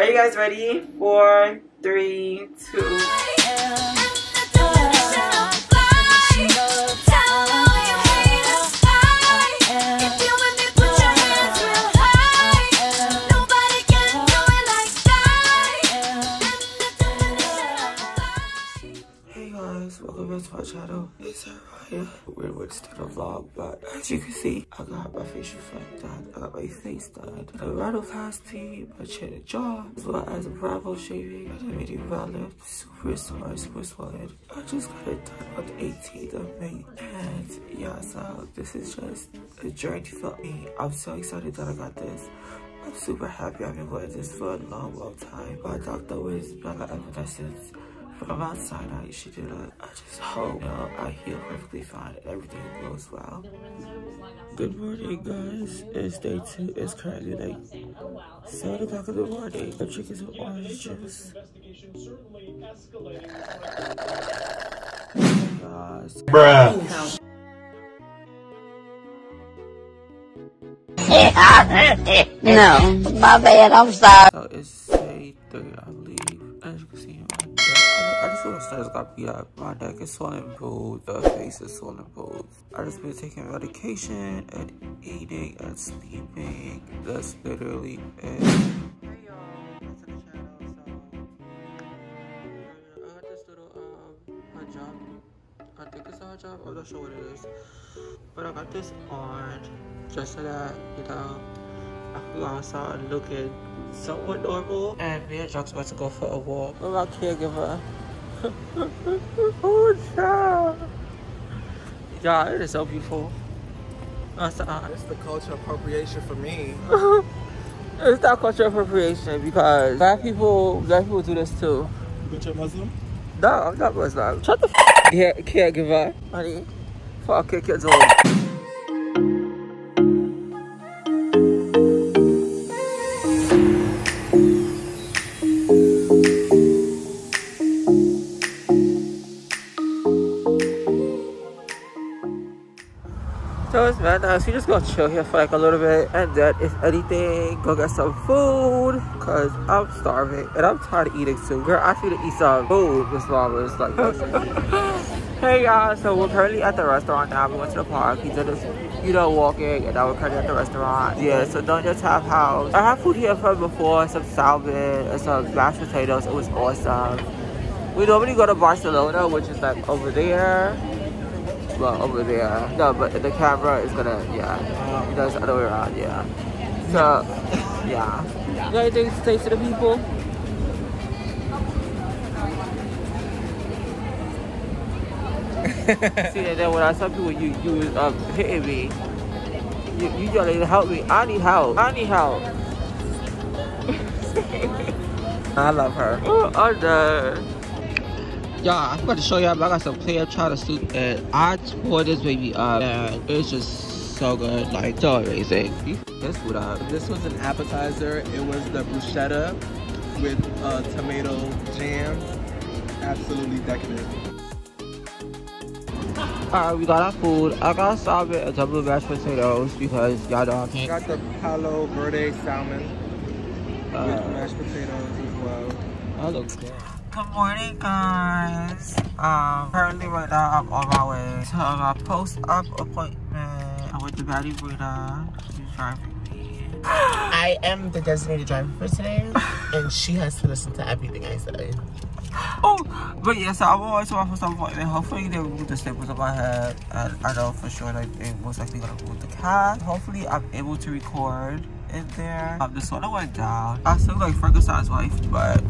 Are you guys ready? 4, 3, 2. My channel, it's Araya. We're going to the vlog, but as you can see, I got my facial front done, I got my face done, a rhinoplasty, my chin and jaw, as well as a eyebrow shaving. I didn't really do my lips, super sore, super swollen. I just got it done on the 18th of May, and yeah, so this is just a journey for me. I'm so excited that I got this. I'm super happy. I've been wearing this for a long, long time. My doctor was Bella Avanesyan from Mount Sinai. She did it. I just hope, you know, I heal perfectly fine and everything goes well. Good morning, guys. It's day 2. It's currently like 7 o'clock in the morning. I'm drinking some orange juice. Bruh. No, my bad. I'm sorry. So it's day 3. I leave. As you can see, I just feel the stars got me up. My neck is swollen bold, the face is swollen bold. I just been taking medication and eating and sleeping. That's literally it. Hey y'all, what's up the channel? So I got this little hijab. I think it's a hijab, I'm not sure what it is. But I got this on just so that, you know, I feel outside looking somewhat normal. And me and Jock's about to go for a walk. I'm my caregiver. Oh, child. Yeah, it is so beautiful. It's the culture appropriation for me. It's not culture appropriation because black people do this too. But you're Muslim? No, I'm not Muslim. Shut the f*** yeah, caregiver. Honey, fuck your kids old. So it's mad nice. We just gonna chill here for like a little bit, and then if anything, go get some food, cause I'm starving and I'm tired of eating too. Girl, I feel to eat some food. This mom is like, hey guys. So we're currently at the restaurant now. We went to the park. We did this, you know, walking, and now we're currently at the restaurant. Yeah. So don't just have house. I had food here from before. Some salmon and some mashed potatoes. It was awesome. We normally go to Barcelona, which is like over there. Well, over there. No, but the camera is gonna, yeah. You know, it's the other way around, yeah. So, yeah. You got anything to say to the people? See, and then when I tell people you was hitting me, you trying to help me. I need help. I need help. I love her. Oh, I'm done. Y'all, I forgot to show y'all, but I got some clam chowder soup, and I tore this baby up, and it's just so good, like, so amazing. This food up. This was an appetizer. It was the bruschetta with tomato jam. Absolutely decadent. Alright, we got our food. I got salmon and double mashed potatoes, because y'all know I can't. I got the Palo Verde salmon with mashed potatoes as well. That looks good. Good morning, guys. Currently right now I'm on my way to my post-op appointment. I'm with the baddie Brita. She's driving me. I am the designated driver for today, and she has to listen to everything I say. Oh, but yeah, so I'm on my way to my post-op appointment. Hopefully they remove the staples on my head, and I know for sure that they most likely gonna remove the cast. Hopefully I'm able to record in there. The sauna went down. I still like Frankenstein's wife, but.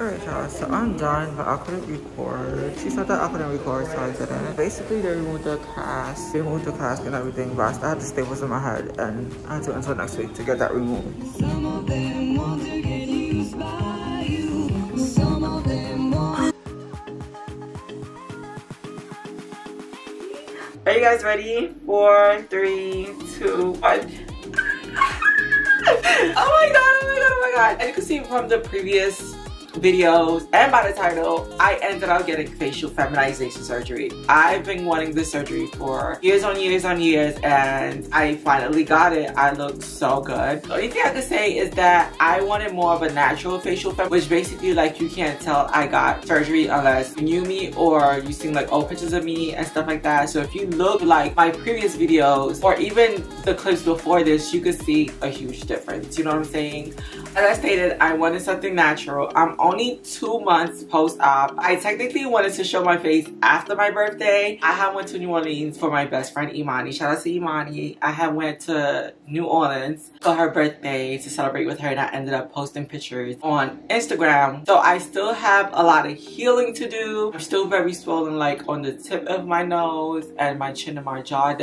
Alright y'all, so I'm done, but I couldn't record. She said that I couldn't record, so I didn't. Basically, they removed the cast. They removed the cast and everything, but I still had the staples in my head, and I had to until next week to get that removed. Some of them want to get used by you. Some of them want... Are you guys ready? 4, 3, 2, 1. Oh my god, oh my god, oh my god. And you can see from the previous videos and by the title, I ended up getting facial feminization surgery. I've been wanting this surgery for years on years on years, and I finally got it. I look so good. The only thing I could say is that I wanted more of a natural facial fem, which basically, like, you can't tell I got surgery unless you knew me or you seen like old pictures of me and stuff like that. So if you look like my previous videos or even the clips before this, you could see a huge difference. You know what I'm saying? As I stated, I wanted something natural. I'm only 2 months post-op. I technically wanted to show my face after my birthday. I had went to New Orleans for my best friend Imani. Shout out to Imani. I had went to New Orleans for her birthday to celebrate with her, and I ended up posting pictures on Instagram. So I still have a lot of healing to do. I'm still very swollen, like on the tip of my nose and my chin and my jaw.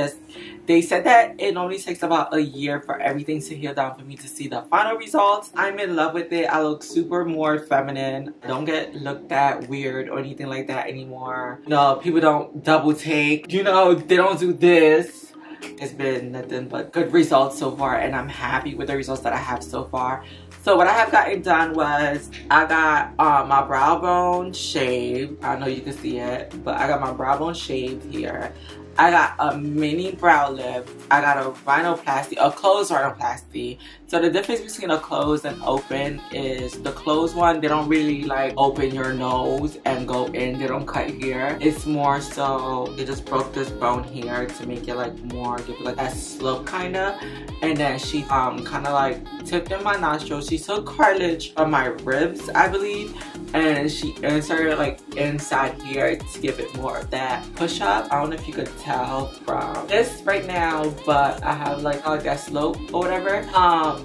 They said that it only takes about a year for everything to heal down for me to see the final results. I'm in love with it. I look super more feminine. I don't get looked at weird or anything like that anymore. No, people don't double take. You know, they don't do this. It's been nothing but good results so far, and I'm happy with the results that I have so far. So what I have gotten done was I got my brow bone shaved. I know you can see it, but I got my brow bone shaved here. I got a mini brow lift. I got a rhinoplasty, a closed rhinoplasty. So the difference between a closed and open is the closed one, they don't really like open your nose and go in. They don't cut here. It's more so they just broke this bone here to make it like more, give it like that slope kinda. And then she kind of like tipped in my nostril. She took cartilage from my ribs, I believe, and she inserted like inside here to give it more of that push up. I don't know if you could tell from this right now, but I have like that slope or whatever.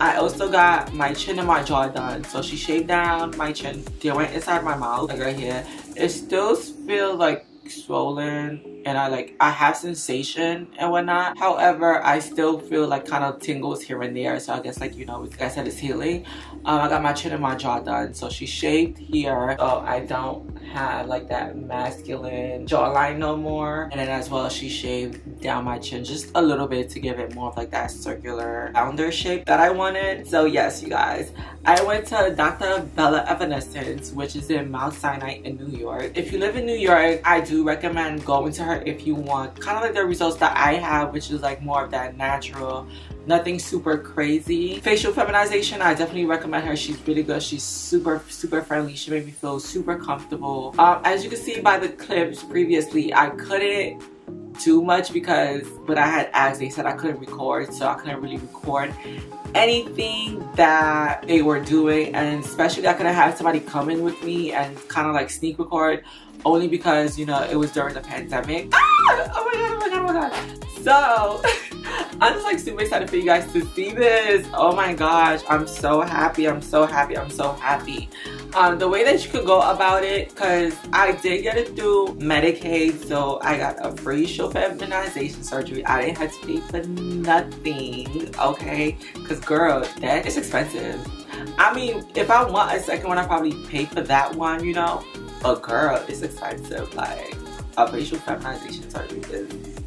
I also got my chin and my jaw done. So she shaved down my chin. They went inside my mouth, like right here. It still feels like swollen, and I have sensation and whatnot. However, I still feel like kind of tingles here and there. So I guess, like, you know, like I said, it's healing. I got my chin and my jaw done. So she shaved here, so I don't have like that masculine jawline no more. And then as well, she shaved down my chin just a little bit to give it more of like that circular founder shape that I wanted. So yes, you guys, I went to Dr. Bella Avanesyan, which is in Mount Sinai in New York. If you live in New York, I do recommend going to her if you want kind of like the results that I have, which is like more of that natural, nothing super crazy facial feminization. I definitely recommend her. She's really good. She's super friendly. She made me feel super comfortable. As you can see by the clips previously, I couldn't do much because when I had asked, they said I couldn't record, so I couldn't really record anything that they were doing, and especially I couldn't have somebody come in with me and kind of like sneak record, only because, you know, it was during the pandemic. So I'm just like super excited for you guys to see this. Oh my gosh, I'm so happy, I'm so happy, I'm so happy. The way that you could go about it, because I did get it through Medicaid, so I got a facial feminization surgery. I didn't have to pay for nothing, okay? Because girl, that is expensive. I mean, if I want a second one, I probably pay for that one, you know? But girl, it's expensive. Like, a facial feminization surgery is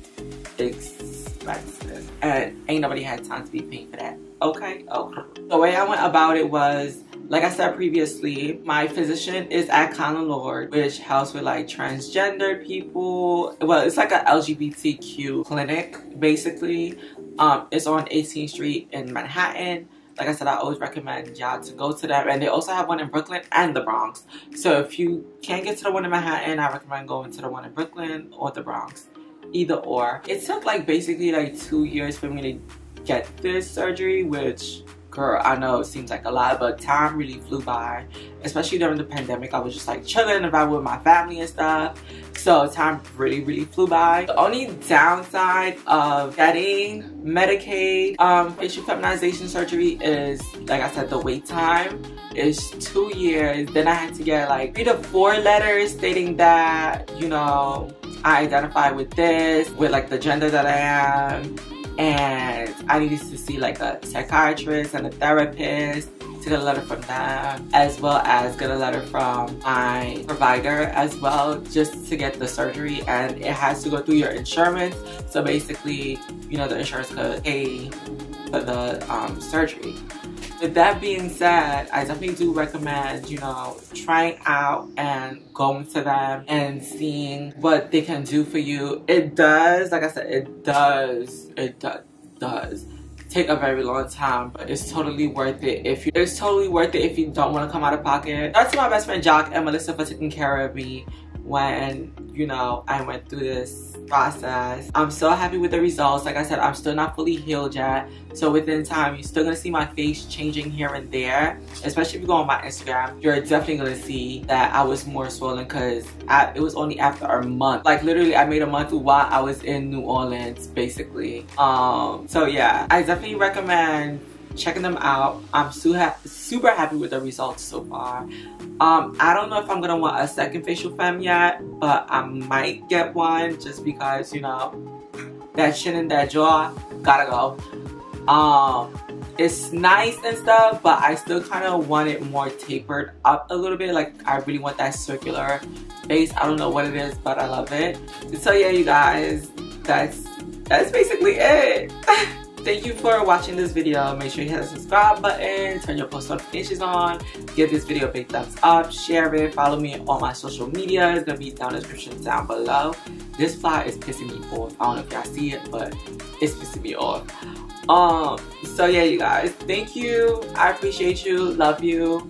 expensive. And ain't nobody had time to be paying for that, okay? Okay. The way I went about it was, like I said previously, my physician is at Callen-Lorde, which helps with like transgender people. Well, it's like a LGBTQ clinic, basically. It's on 18th Street in Manhattan. Like I said, I always recommend y'all to go to them. And they also have one in Brooklyn and the Bronx. So if you can't get to the one in Manhattan, I recommend going to the one in Brooklyn or the Bronx, either or. It took like basically like 2 years for me to get this surgery, which, girl, I know it seems like a lot, but time really flew by. Especially during the pandemic, I was just like chilling and vibing with my family and stuff. So time really flew by. The only downside of getting Medicaid facial feminization surgery is, like I said, the wait time is 2 years. Then I had to get like 3 to 4 letters stating that, you know, I identify with this, with like the gender that I am. And I needed to see like a psychiatrist and a therapist to get a letter from them, as well as get a letter from my provider as well, just to get the surgery. And it has to go through your insurance. So basically, you know, the insurance could pay surgery. With that being said, I definitely do recommend, you know, trying out and going to them and seeing what they can do for you. It does, like I said, it does take a very long time, but it's totally worth it. It's totally worth it if you don't want to come out of pocket. That's my best friend Jock and Melissa for taking care of me when, you know, I went through this process. I'm so happy with the results. Like I said, I'm still not fully healed yet, so within time you're still gonna see my face changing here and there, especially if you go on my Instagram. You're definitely gonna see that I was more swollen, because it was only after a month. Like literally I made a month while I was in New Orleans basically. So yeah, I definitely recommend checking them out. I'm super happy with the results so far. I don't know if I'm gonna want a second facial femme yet, but I might get one just because, you know, that chin and that jaw gotta go. It's nice and stuff, but I still kind of want it more tapered up a little bit. Like I really want that circular face. I don't know what it is, but I love it. So yeah, you guys, that's basically it. Thank you for watching this video. Make sure you hit the subscribe button, turn your post notifications on, give this video a big thumbs up, share it, follow me on all my social media. It's gonna be down in the description down below. This fly is pissing me off. I don't know if y'all see it, but it's pissing me off. So yeah, you guys, thank you. I appreciate you. Love you.